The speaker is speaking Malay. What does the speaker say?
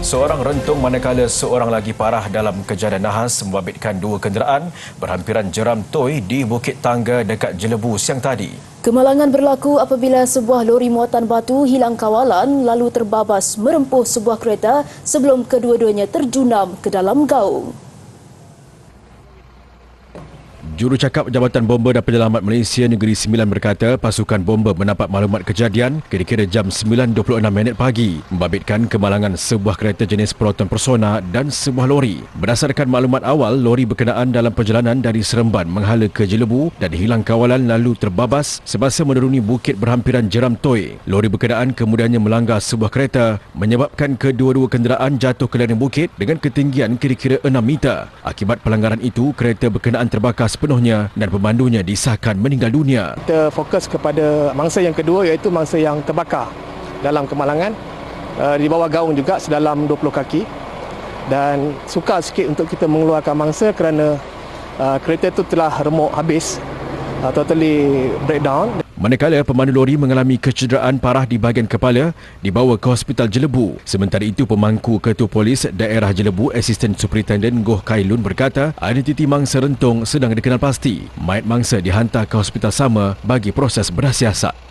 Seorang rentung manakala seorang lagi parah dalam kejadian nahas membabitkan dua kenderaan berhampiran Jeram Toi di Bukit Tangga dekat Jelebu siang tadi. Kemalangan berlaku apabila sebuah lori muatan batu hilang kawalan lalu terbabas merempuh sebuah kereta sebelum kedua-duanya terjunam ke dalam gaung. Jurucakap Jabatan Bomba dan Penyelamat Malaysia Negeri Sembilan berkata pasukan bomba mendapat maklumat kejadian kira-kira jam 9.26 pagi membabitkan kemalangan sebuah kereta jenis Proton Persona dan sebuah lori. Berdasarkan maklumat awal, lori berkenaan dalam perjalanan dari Seremban menghala ke Jelebu dan hilang kawalan lalu terbabas semasa menuruni bukit berhampiran Jeram Toi. Lori berkenaan kemudiannya melanggar sebuah kereta menyebabkan kedua-dua kenderaan jatuh ke lereng bukit dengan ketinggian kira-kira 6 meter. Akibat pelanggaran itu, kereta berkenaan terbakar dan pemandunya disahkan meninggal dunia. Kita fokus kepada mangsa yang kedua, iaitu mangsa yang terbakar dalam kemalangan di bawah gaung juga sedalam 20 kaki dan sukar sikit untuk kita mengeluarkan mangsa kerana kereta itu telah remuk habis, totally breakdown. Manakala pemandu lori mengalami kecederaan parah di bahagian kepala, dibawa ke Hospital Jelebu. Sementara itu, pemangku Ketua Polis Daerah Jelebu, Asisten Superintenden Goh Kailun berkata identiti mangsa rentung sedang dikenal pasti. Mayat mangsa dihantar ke hospital sama bagi proses bersiasat.